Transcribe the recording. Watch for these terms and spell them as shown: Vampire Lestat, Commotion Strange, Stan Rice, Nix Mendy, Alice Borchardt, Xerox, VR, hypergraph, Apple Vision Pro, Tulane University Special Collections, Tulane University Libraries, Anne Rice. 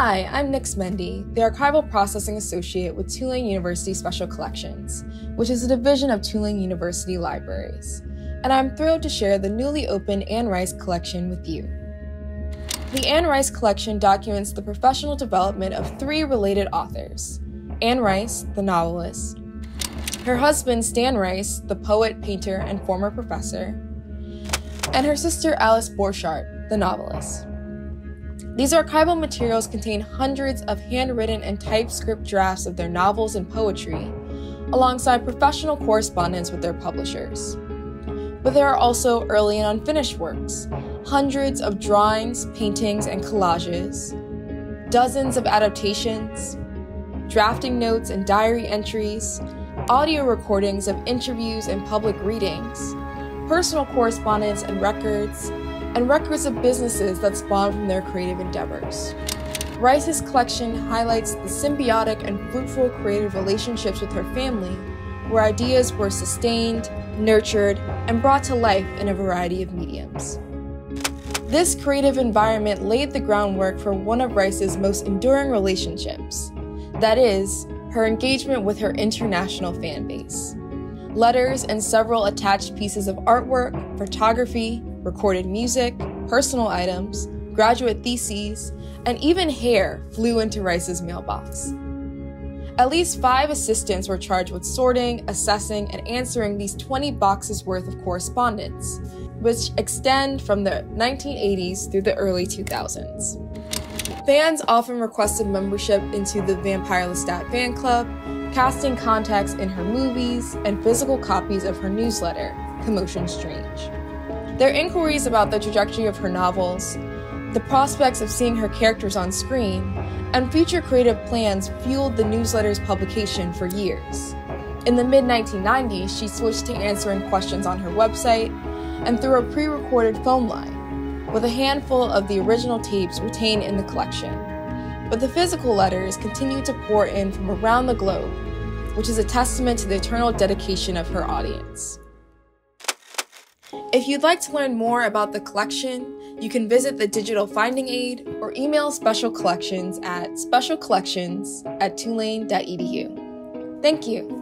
Hi, I'm Nix Mendy, the Archival Processing Associate with Tulane University Special Collections, which is a division of Tulane University Libraries, and I'm thrilled to share the newly opened Anne Rice collection with you. The Anne Rice collection documents the professional development of three related authors: Anne Rice, the novelist; her husband Stan Rice, the poet, painter, and former professor; and her sister Alice Borchardt, the novelist. These archival materials contain hundreds of handwritten and typescript drafts of their novels and poetry, alongside professional correspondence with their publishers. But there are also early and unfinished works, hundreds of drawings, paintings, and collages, dozens of adaptations, drafting notes and diary entries, audio recordings of interviews and public readings, personal correspondence and records of businesses that spawned from their creative endeavors. Rice's collection highlights the symbiotic and fruitful creative relationships with her family, where ideas were sustained, nurtured, and brought to life in a variety of mediums. This creative environment laid the groundwork for one of Rice's most enduring relationships, that is, her engagement with her international fan base. Letters and several attached pieces of artwork, photography, recorded music, personal items, graduate theses, and even hair flew into Rice's mailbox. At least 5 assistants were charged with sorting, assessing, and answering these 20 boxes worth of correspondence, which extend from the 1980s through the early 2000s. Fans often requested membership into the Vampire Lestat fan club, casting contacts in her movies, and physical copies of her newsletter, Commotion Strange. Their inquiries about the trajectory of her novels, the prospects of seeing her characters on screen, and future creative plans fueled the newsletter's publication for years. In the mid-1990s, she switched to answering questions on her website and through a pre-recorded phone line, with a handful of the original tapes retained in the collection. But the physical letters continued to pour in from around the globe, which is a testament to the eternal dedication of her audience. If you'd like to learn more about the collection, you can visit the digital finding aid or email Special Collections at specialcollections@tulane.edu. Thank you.